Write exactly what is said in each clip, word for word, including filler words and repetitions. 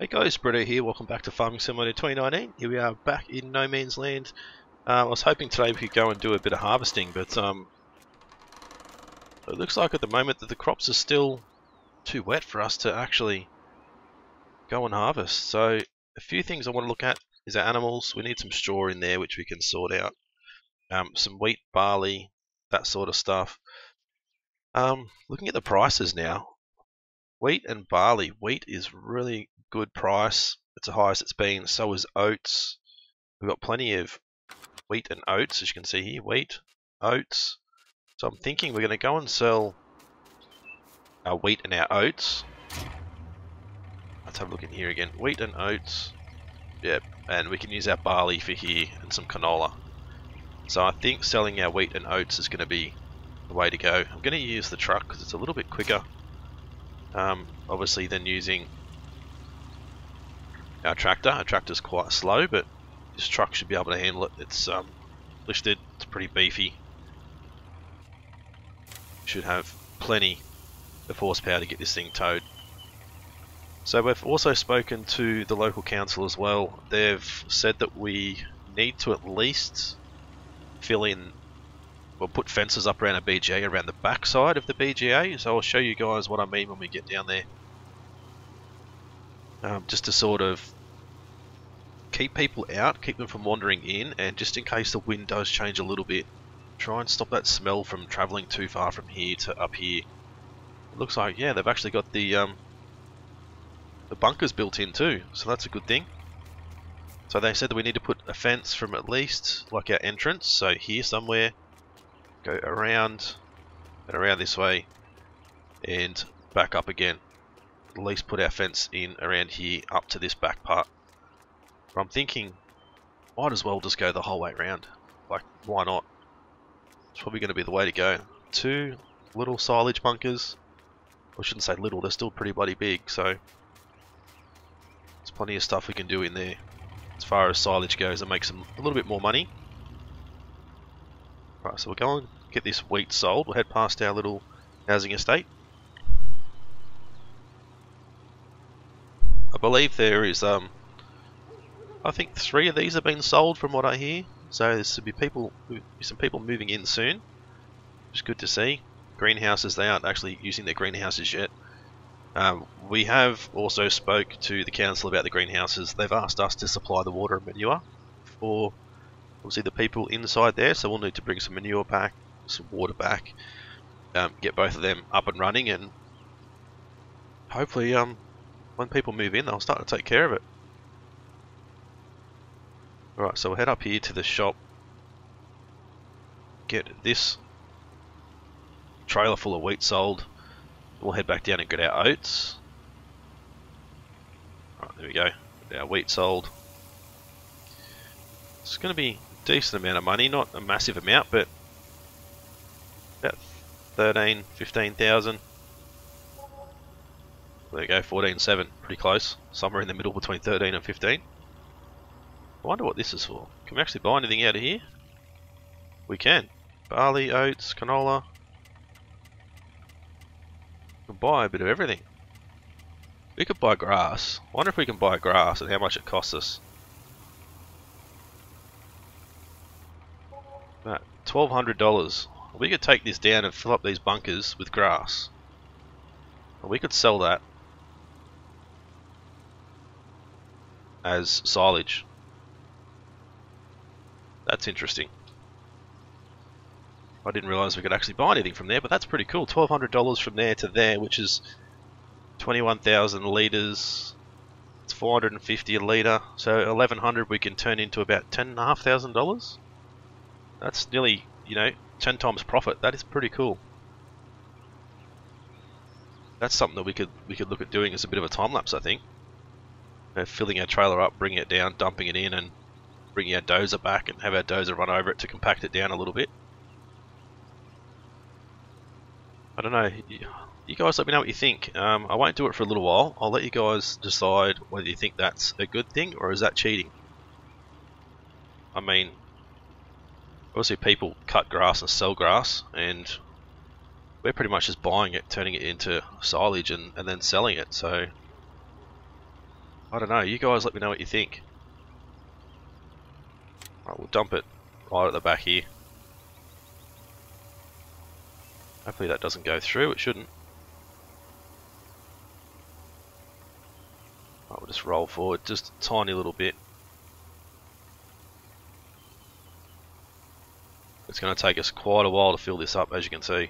Hey guys, Britto here, welcome back to Farming Simulator twenty nineteen. Here we are back in No Man's Land. Um, I was hoping today we could go and do a bit of harvesting, but um, it looks like at the moment that the crops are still too wet for us to actually go and harvest. So a few things I want to look at is our animals. We need some straw in there, which we can sort out. Um, some wheat, barley, that sort of stuff. Um, looking at the prices now. Wheat and barley. Wheat is really good price. It's the highest it's been. So is oats. We've got plenty of wheat and oats, as you can see here. Wheat, oats. So I'm thinking we're going to go and sell our wheat and our oats. Let's have a look in here again. Wheat and oats. Yep. And we can use our barley for here and some canola. So I think selling our wheat and oats is going to be the way to go. I'm going to use the truck because it's a little bit quicker. Um, obviously then using our tractor. Our tractor's quite slow, but this truck should be able to handle it. It's um, listed, it's pretty beefy. Should have plenty of horsepower to get this thing towed. So we've also spoken to the local council as well. They've said that we need to at least fill in, we'll put fences up around a B G A, around the back side of the B G A, so I'll show you guys what I mean when we get down there. Um, just to sort of keep people out, keep them from wandering in, and just in case the wind does change a little bit, try and stop that smell from travelling too far from here to up here. It looks like, yeah, they've actually got the, um, the bunkers built in too, so that's a good thing. So they said that we need to put a fence from at least, like our entrance, so here somewhere, go around and around this way and back up again. At least put our fence in around here up to this back part. But I'm thinking might as well just go the whole way around. Like, why not? It's probably going to be the way to go. Two little silage bunkers. I shouldn't say little, they're still pretty bloody big, so there's plenty of stuff we can do in there. As far as silage goes, it makes them a little bit more money. Right, so we'll go and get this wheat sold. We'll head past our little housing estate. I believe there is, um, I think three of these have been sold from what I hear. So there should be people, some people moving in soon, which is good to see. Greenhouses, they aren't actually using their greenhouses yet. Um, we have also spoke to the council about the greenhouses. They've asked us to supply the water and manure for obviously the people inside there, so we'll need to bring some manure back, some water back, um, get both of them up and running, and hopefully um, when people move in they'll start to take care of it. Alright, so we'll head up here to the shop, get this trailer full of wheat sold, we'll head back down and get our oats. Alright, there we go, get our wheat sold. It's going to be a decent amount of money, not a massive amount, but about thirteen, fifteen thousand. There you go, fourteen seven, pretty close, somewhere in the middle between thirteen and fifteen. I wonder what this is for. Can we actually buy anything out of here? We can. Barley, oats, canola. We can buy a bit of everything. We could buy grass. I wonder if we can buy grass and how much it costs us. twelve hundred dollars. We could take this down and fill up these bunkers with grass. We could sell that as silage. That's interesting. I didn't realise we could actually buy anything from there, but that's pretty cool. twelve hundred dollars from there to there, which is twenty-one thousand litres. It's four hundred fifty a litre. So eleven hundred we can turn into about ten thousand five hundred dollars. That's nearly, you know, ten times profit. That is pretty cool. That's something that we could we could look at doing as a bit of a time lapse, I think. You know, filling our trailer up, bringing it down, dumping it in, and bringing our dozer back, and have our dozer run over it to compact it down a little bit. I don't know. You guys, let me know what you think. Um, I won't do it for a little while. I'll let you guys decide whether you think that's a good thing or is that cheating. I mean, obviously people cut grass and sell grass, and we're pretty much just buying it, turning it into silage, and, and then selling it, so I don't know, you guys let me know what you think. Alright, we'll dump it right at the back here. Hopefully that doesn't go through, it shouldn't. Alright, we'll just roll forward just a tiny little bit. It's going to take us quite a while to fill this up, as you can see.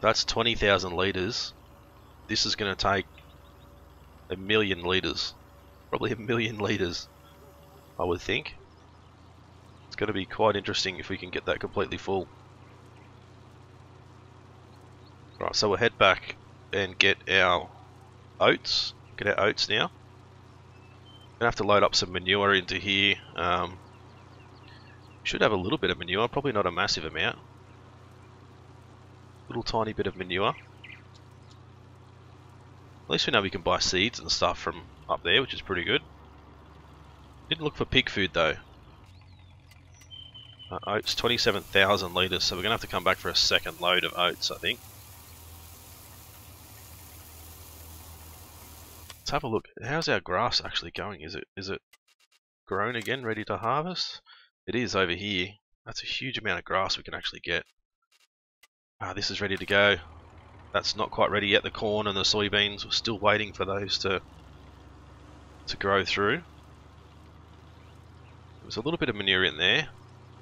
That's twenty thousand litres. This is going to take a million litres. Probably a million litres, I would think. It's going to be quite interesting if we can get that completely full. Right, so we'll head back and get our oats. Get our oats now. Going to have to load up some manure into here. Um, Should have a little bit of manure, probably not a massive amount. Little tiny bit of manure. At least we know we can buy seeds and stuff from up there, which is pretty good. Didn't look for pig food though. Uh, oats, twenty-seven thousand litres, so we're going to have to come back for a second load of oats, I think. Let's have a look. How's our grass actually going? Is it is it grown again, ready to harvest? It is over here. That's a huge amount of grass we can actually get. Ah, this is ready to go. That's not quite ready yet. The corn and the soybeans, we're still waiting for those to to grow through. There's a little bit of manure in there,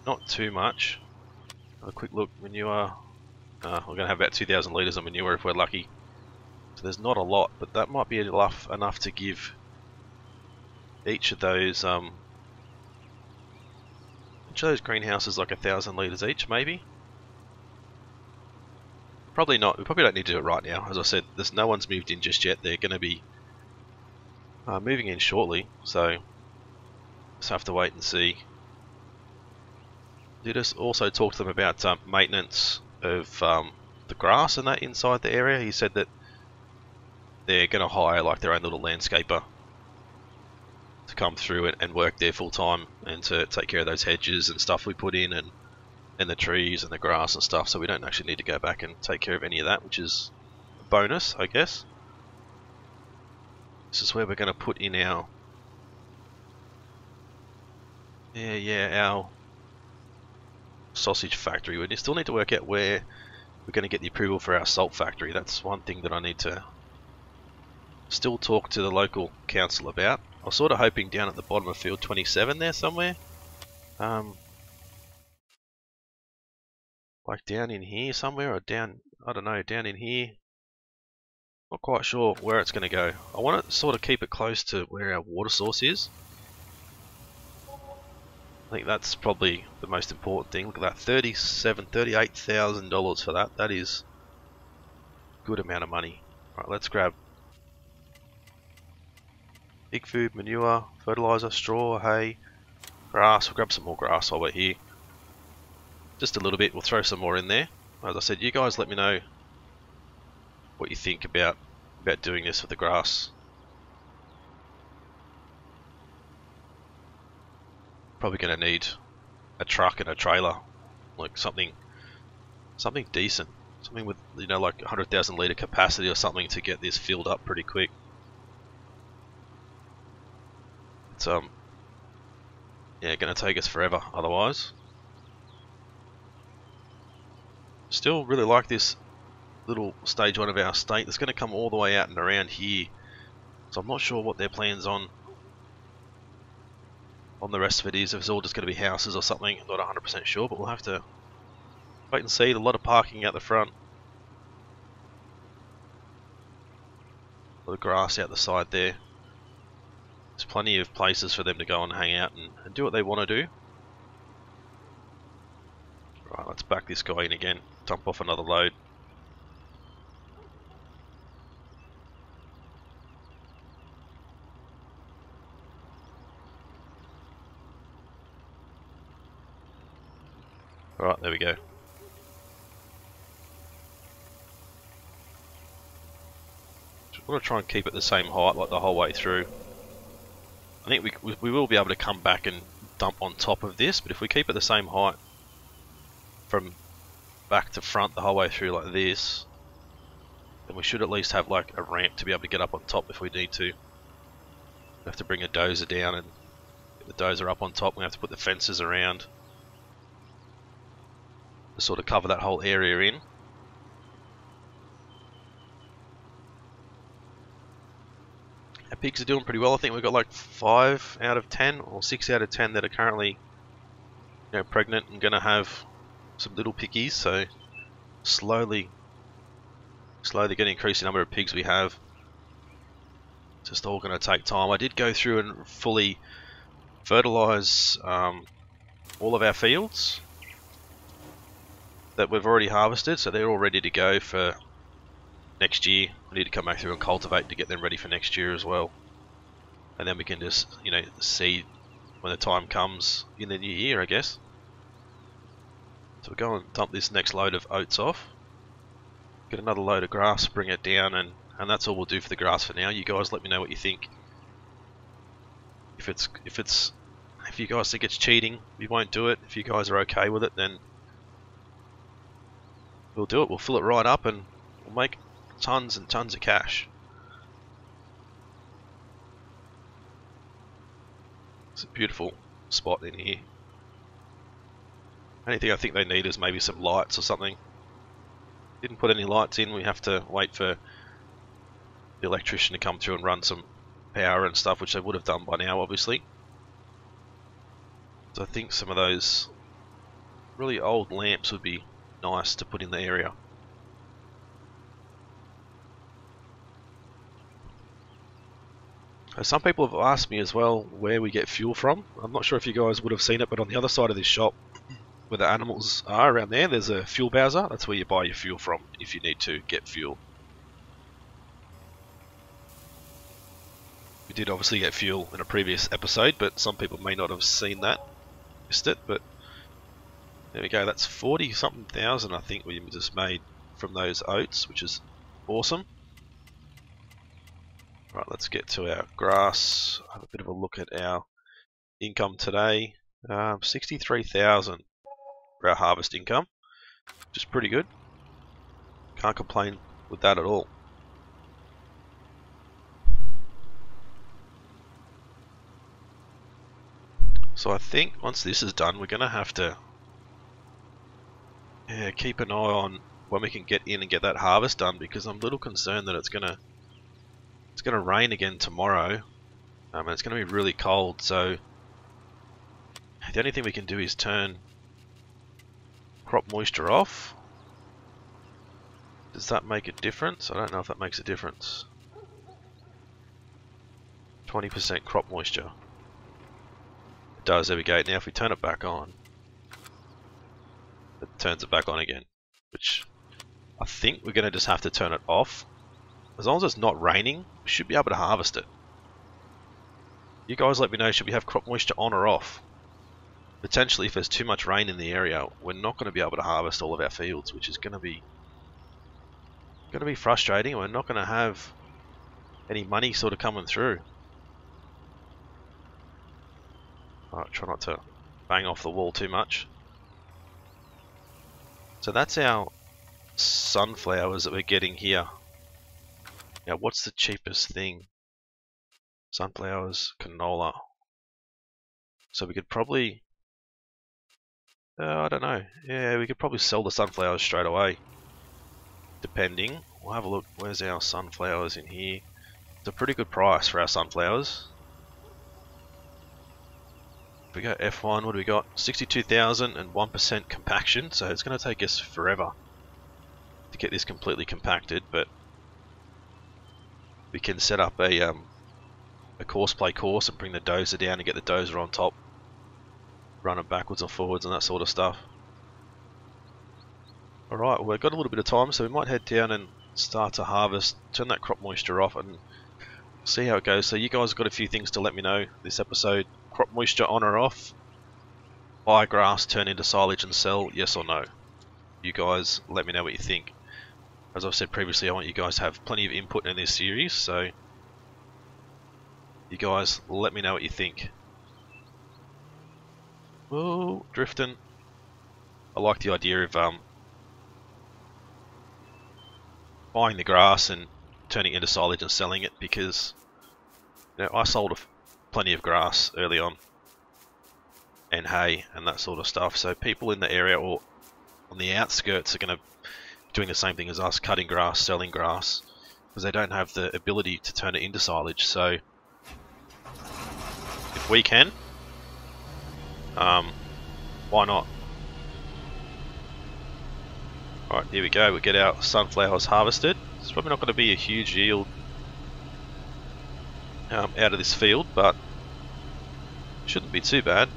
not too much. Have a quick look, manure. Uh, we're going to have about two thousand litres of manure if we're lucky. So there's not a lot, but that might be enough enough to give each of those. Um, Each of those greenhouses like a thousand litres each, maybe? Probably not. We probably don't need to do it right now. As I said, there's no one's moved in just yet. They're going to be uh, moving in shortly, so just have to wait and see. Did us also talk to them about um, maintenance of um, the grass and that inside the area. He said that they're going to hire like their own little landscaper to come through and, and work there full time and to take care of those hedges and stuff we put in and and the trees and the grass and stuff, so we don't actually need to go back and take care of any of that, which is a bonus, I guess. This is where we're going to put in our yeah yeah our sausage factory. We still need to work out where we're going to get the approval for our salt factory. That's one thing that I need to still talk to the local council about. I was sort of hoping down at the bottom of field twenty-seven there somewhere. Um, like down in here somewhere, or down, I don't know, down in here. Not quite sure where it's going to go. I want to sort of keep it close to where our water source is. I think that's probably the most important thing. Look at that, thirty-seven thousand dollars, thirty-eight thousand dollars for that. That is a good amount of money. Alright, let's grab pig food, manure, fertiliser, straw, hay, grass. We'll grab some more grass while we're here. Just a little bit. We'll throw some more in there. As I said, you guys let me know what you think about, about doing this with the grass. Probably going to need a truck and a trailer. Like something something decent. Something with, you know, like one hundred thousand litre capacity or something to get this filled up pretty quick. Um, yeah, going to take us forever otherwise. Still really like this little stage one of our state. It's going to come all the way out and around here, so I'm not sure what their plans on on the rest of it is. If it's all just going to be houses or something, I'm not one hundred percent sure, but we'll have to wait and see. A lot of parking out the front, a lot of grass out the side there. There's plenty of places for them to go and hang out and, and do what they want to do. Right, let's back this guy in again. Dump off another load. Alright, there we go. Just want to try and keep it the same height like the whole way through. I think we, we will be able to come back and dump on top of this, but if we keep it the same height from back to front the whole way through like this, then we should at least have like a ramp to be able to get up on top if we need to. We have to bring a dozer down and get the dozer up on top. We have to put the fences around to sort of cover that whole area in. Our pigs are doing pretty well. I think we've got like five out of ten or six out of ten that are currently, you know, pregnant and gonna have some little pickies. So slowly, slowly gonna increase the number of pigs we have. Just all going to take time. I did go through and fully fertilise um, all of our fields that we've already harvested, so they're all ready to go for next year. I need to come back through and cultivate to get them ready for next year as well. And then we can just, you know, seed when the time comes in the new year, I guess. So we'll go and dump this next load of oats off. Get another load of grass, bring it down, and And that's all we'll do for the grass for now. You guys let me know what you think. If it's if it's if you guys think it's cheating, we won't do it. If you guys are okay with it, then we'll do it. We'll fill it right up and we'll make tons and tons of cash. It's a beautiful spot in here. Only thing I think they need is maybe some lights or something. Didn't put any lights in. We have to wait for the electrician to come through and run some power and stuff, which they would have done by now, obviously. So I think some of those really old lamps would be nice to put in the area. Some people have asked me as well where we get fuel from. I'm not sure if you guys would have seen it, but on the other side of this shop where the animals are around there, there's a fuel bowser. That's where you buy your fuel from if you need to get fuel. We did obviously get fuel in a previous episode, but some people may not have seen that, missed it. But there we go. That's forty something thousand, I think, we just made from those oats, which is awesome. Right, let's get to our grass. Have a bit of a look at our income today. Um, Sixty-three thousand for our harvest income, which is pretty good. Can't complain with that at all. So I think once this is done, we're going to have to yeah, keep an eye on when we can get in and get that harvest done, because I'm a little concerned that it's going to it's going to rain again tomorrow, um, and it's going to be really cold. So the only thing we can do is turn crop moisture off. Does that make a difference? I don't know if that makes a difference. twenty percent crop moisture. Does, there we go. Now if we turn it back on, it turns it back on again, which I think we're going to just have to turn it off. As long as it's not raining, we should be able to harvest it. You guys let me know, should we have crop moisture on or off? Potentially if there's too much rain in the area, we're not going to be able to harvest all of our fields, which is going to be going to be frustrating. We're not going to have any money sort of coming through. Right, try not to bang off the wall too much. So that's our sunflowers that we're getting here. Now what's the cheapest thing? Sunflowers, canola. So we could probably... Uh, I don't know. Yeah, we could probably sell the sunflowers straight away. Depending. We'll have a look. Where's our sunflowers in here? It's a pretty good price for our sunflowers. We go F one, what do we got? sixty-two thousand and one percent compaction, so it's going to take us forever to get this completely compacted, but we can set up a um, a course play course and bring the dozer down and get the dozer on top, run it backwards and forwards and that sort of stuff. Alright, well, we've got a little bit of time, so we might head down and start to harvest, turn that crop moisture off and see how it goes. So you guys have got a few things to let me know this episode. Crop moisture on or off? Buy grass, turn into silage and sell, yes or no? You guys let me know what you think. As I've said previously, I want you guys to have plenty of input in this series, so you guys let me know what you think. Whoa, drifting. I like the idea of um, buying the grass and turning it into silage and selling it, because, you know, I sold a plenty of grass early on and hay and that sort of stuff, so people in the area or on the outskirts are going to be doing the same thing as us, cutting grass, selling grass, because they don't have the ability to turn it into silage. So if we can, um, why not? Alright, here we go, we get our sunflowers harvested. It's probably not going to be a huge yield um, out of this field, but it shouldn't be too bad.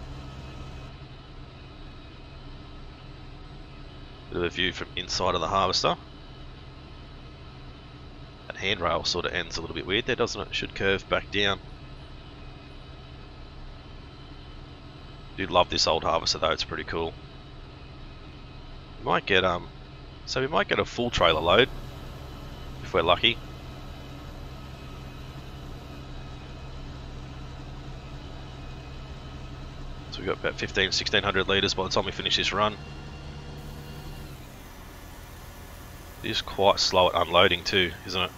Bit of a view from inside of the harvester. That handrail sort of ends a little bit weird there, doesn't it? It should curve back down. I do love this old harvester though, it's pretty cool. We might get um so we might get a full trailer load if we're lucky. So we've got about fifteen, sixteen hundred litres by the time we finish this run. It is quite slow at unloading too, isn't it?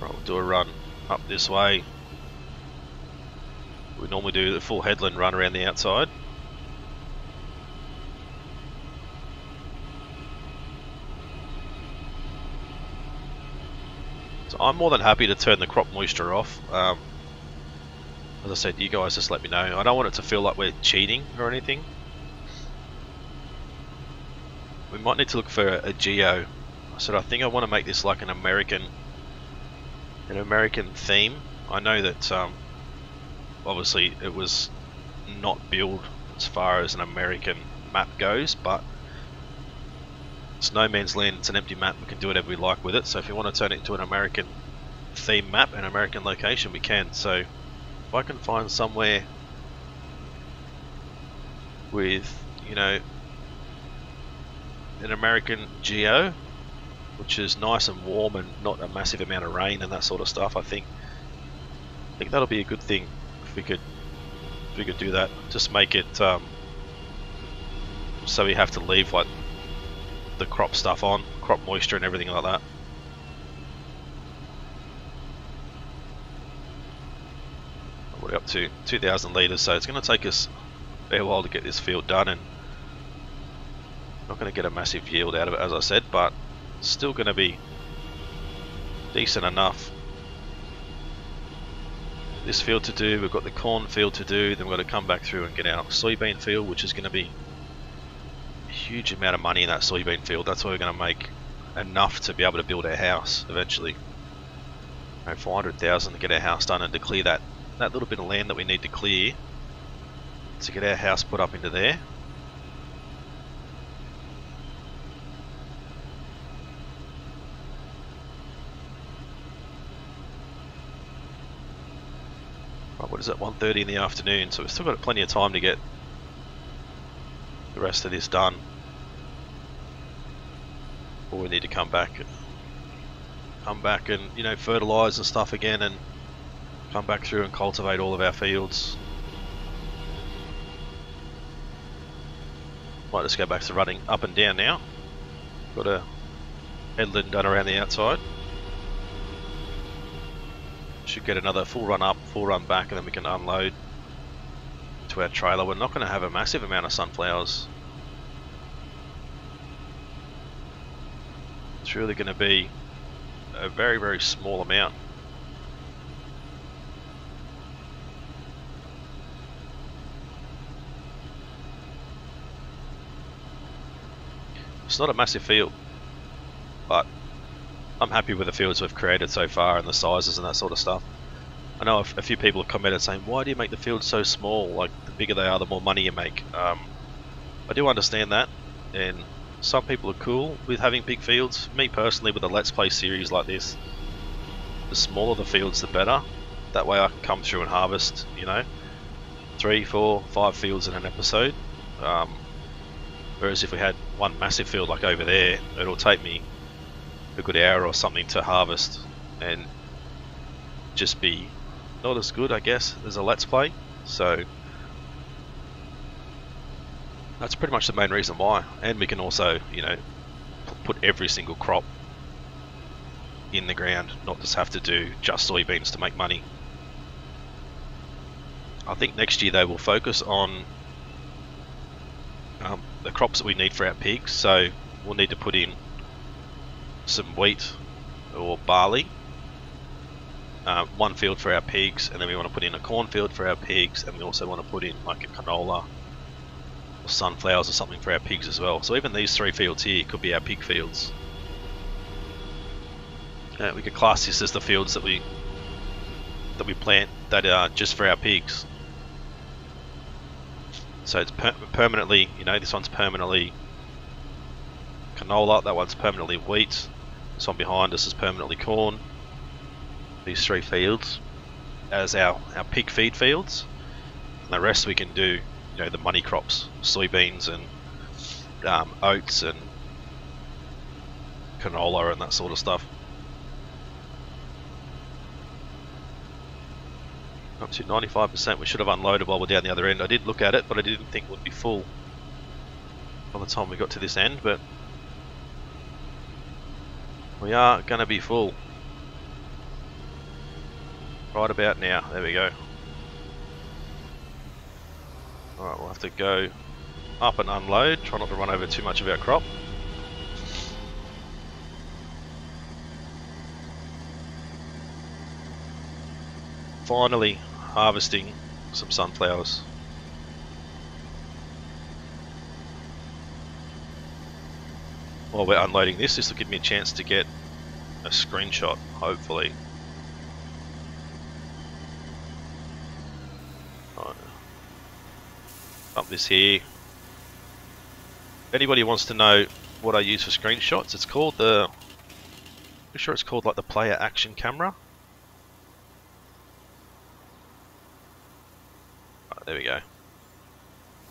Right, we'll do a run up this way. We normally do the full headland run around the outside. So I'm more than happy to turn the crop moisture off. Um, As I said, you guys just let me know. I don't want it to feel like we're cheating or anything. We might need to look for a, a geo. I said I think I want to make this like an American, an American theme. I know that um, obviously it was not built as far as an American map goes, but it's No Man's Land. It's an empty map. We can do whatever we like with it. So if you want to turn it into an American theme map, an American location, we can. So if I can find somewhere with, you know, an American geo, which is nice and warm and not a massive amount of rain and that sort of stuff, I think I think that'll be a good thing if we could if we could do that. Just make it um, so we have to leave like the crop stuff on, crop moisture and everything like that. Up to two thousand litres, so it's going to take us a fair while to get this field done, and not going to get a massive yield out of it, as I said, but still going to be decent enough. This field to do, we've got the corn field to do, then we've got to come back through and get our soybean field, which is going to be a huge amount of money in that soybean field. That's where we're going to make enough to be able to build our house eventually. And four hundred thousand to get our house done and to clear that that little bit of land that we need to clear to get our house put up into there. Right, what is it, one thirty in the afternoon, so we've still got plenty of time to get the rest of this done, or we need to come back come back and, you know, fertilize and stuff again, and come back through and cultivate all of our fields. Might just go back to running up and down now. Got a headland done around the outside. Should get another full run up, full run back, and then we can unload to our trailer. We're not going to have a massive amount of sunflowers. It's really going to be a very, very small amount. It's not a massive field, but I'm happy with the fields we've created so far and the sizes and that sort of stuff. I know a few people have commented saying, why do you make the fields so small? Like, the bigger they are, the more money you make. Um, I do understand that, and some people are cool with having big fields. Me personally, with a Let's Play series like this, the smaller the fields, the better. That way I can come through and harvest, you know, three, four, five fields in an episode. Um, Whereas if we had one massive field like over there, it'll take me a good hour or something to harvest and just be not as good, I guess, as a Let's Play. So that's pretty much the main reason why. And we can also, you know, put every single crop in the ground, not just have to do just soybeans to make money. I think next year they will focus on um, the crops that we need for our pigs, so we'll need to put in some wheat or barley, uh, one field for our pigs, and then we want to put in a cornfield for our pigs, and we also want to put in like a canola or sunflowers or something for our pigs as well. So even these three fields here could be our pig fields. Uh, we could class this as the fields that we that we plant that are just for our pigs. So it's per permanently, you know, this one's permanently canola, that one's permanently wheat, this one behind us is permanently corn. These three fields as our, our pig feed fields, and the rest we can do, you know, the money crops, soybeans and um, oats and canola and that sort of stuff. Up to ninety-five percent, we should have unloaded while we're down the other end. I did look at it, but I didn't think it would be full by the time we got to this end, but we are going to be full right about now. There we go. Alright, we'll have to go up and unload, try not to run over too much of our crop. Finally harvesting some sunflowers. While we're unloading this, this will give me a chance to get a screenshot, hopefully. Right. Up this here. If anybody wants to know what I use for screenshots, it's called the, I'm sure it's called like the player action camera. There we go.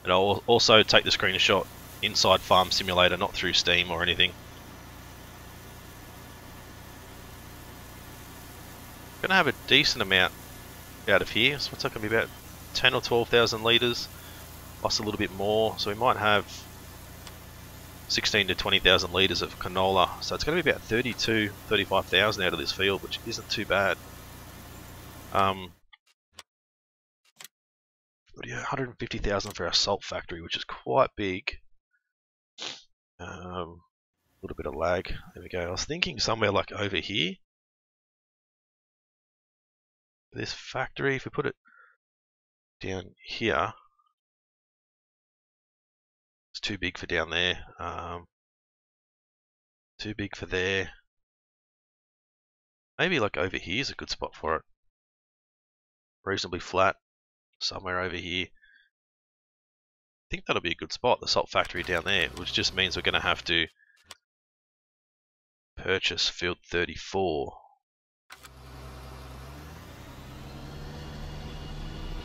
And I'll also take the screenshot inside Farm Simulator, not through Steam or anything. I'm gonna have a decent amount out of here. So what's that gonna be, about ten or twelve thousand litres? Plus a little bit more, so we might have sixteen to twenty thousand litres of canola. So it's gonna be about thirty-two, thirty-five thousand out of this field, which isn't too bad. Um. one hundred fifty thousand for our salt factory, which is quite big. Um, a little bit of lag. There we go. I was thinking somewhere like over here. This factory, if we put it down here, it's too big for down there. Um, too big for there. Maybe like over here is a good spot for it. Reasonably flat. Somewhere over here. I think that'll be a good spot, the salt factory down there, which just means we're going to have to purchase field thirty-four.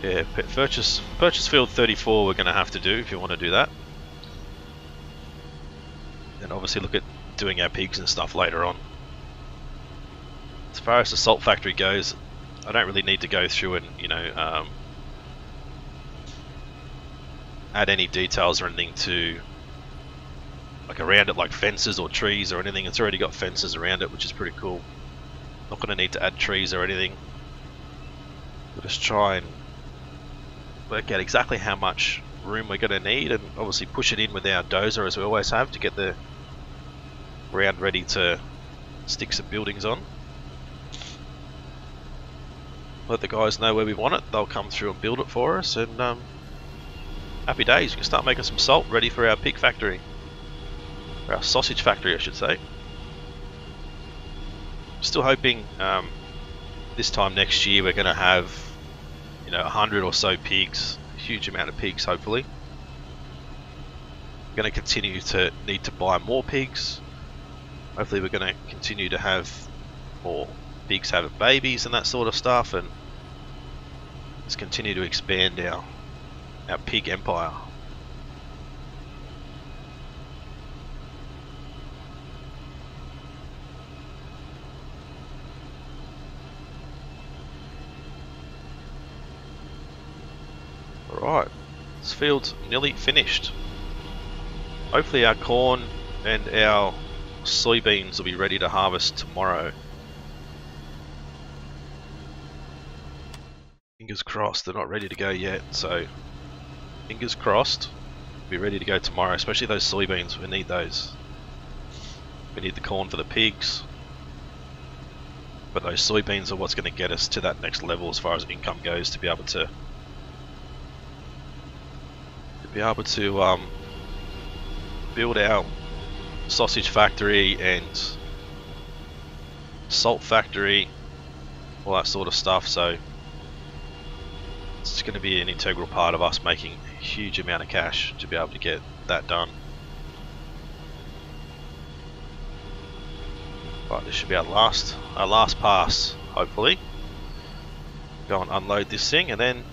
Yeah, purchase, purchase field thirty-four we're going to have to do if you want to do that. And obviously look at doing our pigs and stuff later on. As far as the salt factory goes, I don't really need to go through and, you know, um, add any details or anything to like around it, like fences or trees or anything. It's already got fences around it, which is pretty cool. Not going to need to add trees or anything. We'll just try and work out exactly how much room we're going to need, and obviously push it in with our dozer as we always have to get the ground ready to stick some buildings on. Let the guys know where we want it, they'll come through and build it for us, and um, happy days, we can start making some salt ready for our pig factory. Or our sausage factory, I should say. Still hoping um, this time next year we're going to have, you know, a hundred or so pigs. A huge amount of pigs, hopefully. We're going to continue to need to buy more pigs. Hopefully we're going to continue to have more pigs having babies and that sort of stuff. And let's continue to expand our our pig empire. Alright, this field's nearly finished. Hopefully our corn and our soybeans will be ready to harvest tomorrow. Fingers crossed they're not ready to go yet, so fingers crossed be ready to go tomorrow, especially those soybeans. We need those. We need the corn for the pigs, but those soybeans are what's going to get us to that next level as far as income goes, to be able to to be able to um, build our sausage factory and salt factory, all that sort of stuff. So it's going to be an integral part of us making a huge amount of cash to be able to get that done. Right, this should be our last, our last pass, hopefully. Go and unload this thing and then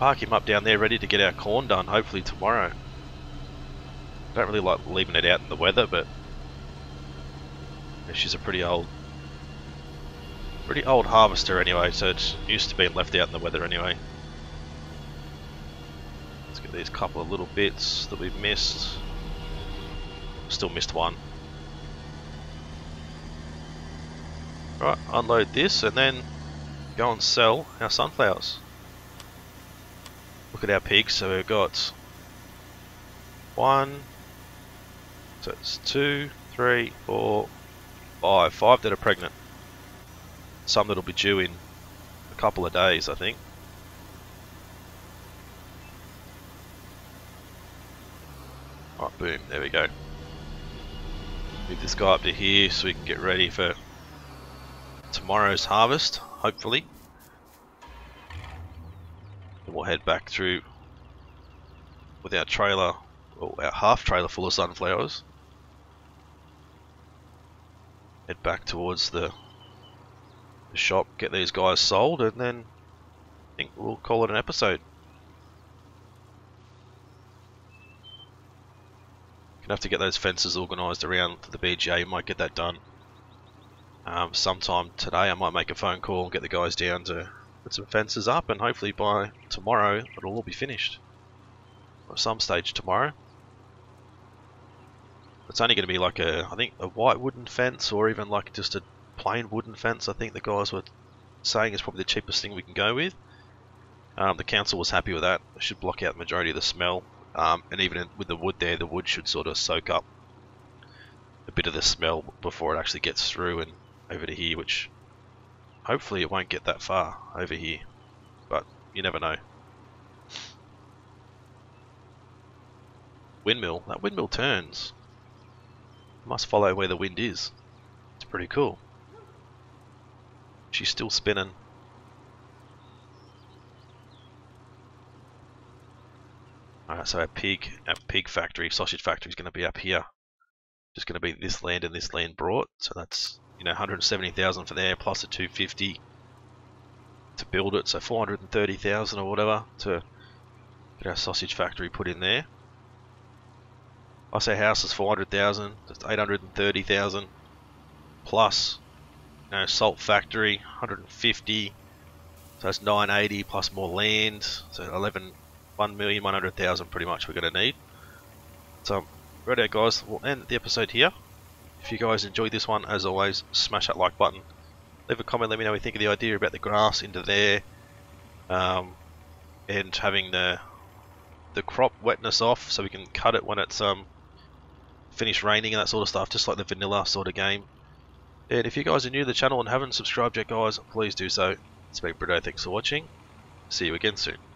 park him up down there ready to get our corn done, hopefully tomorrow. Don't really like leaving it out in the weather, but she's a pretty old pretty old harvester anyway, so it's used to being left out in the weather anyway. Let's get these couple of little bits that we've missed. Still missed one. Right, unload this and then go and sell our sunflowers. Look at our pigs, so we've got one, so it's two, three, four, five, five that are pregnant. Some that'll be due in a couple of days, I think. Alright, boom, there we go. Move this guy up to here so we can get ready for tomorrow's harvest, hopefully. And we'll head back through with our trailer, or our half trailer full of sunflowers. Head back towards the, the shop, get these guys sold, and then I think we'll call it an episode. Gonna have to get those fences organised around for the B G A, might get that done. Um, sometime today I might make a phone call and get the guys down to put some fences up, and hopefully by tomorrow it'll all be finished. Or some stage tomorrow. It's only going to be like a, I think a white wooden fence, or even like just a plain wooden fence, I think the guys were saying is probably the cheapest thing we can go with. Um, the council was happy with that. It should block out the majority of the smell, um, and even in, with the wood there, the wood should sort of soak up a bit of the smell before it actually gets through and over to here, which hopefully it won't get that far over here, but you never know. Windmill, that windmill turns. Must follow where the wind is. It's pretty cool. She's still spinning. Alright, so our pig, our pig factory, sausage factory is going to be up here. Just going to be this land and this land brought, so that's, you know, one hundred seventy thousand for there plus a two fifty to build it, so four hundred thirty thousand or whatever to get our sausage factory put in there. I say house is four hundred thousand, that's eight hundred thirty thousand plus, you know, salt factory one hundred fifty, so that's nine eighty plus more land, so eleven one million one hundred thousand pretty much we're going to need. So righto guys, we'll end the episode here. If you guys enjoyed this one, as always, smash that like button, leave a comment, let me know what you think of the idea about the grass into there, um, and having the the crop wetness off so we can cut it when it's um finished raining and that sort of stuff, just like the vanilla sort of game. And if you guys are new to the channel and haven't subscribed yet, guys, please do so. It's been Britto, thanks for watching, see you again soon.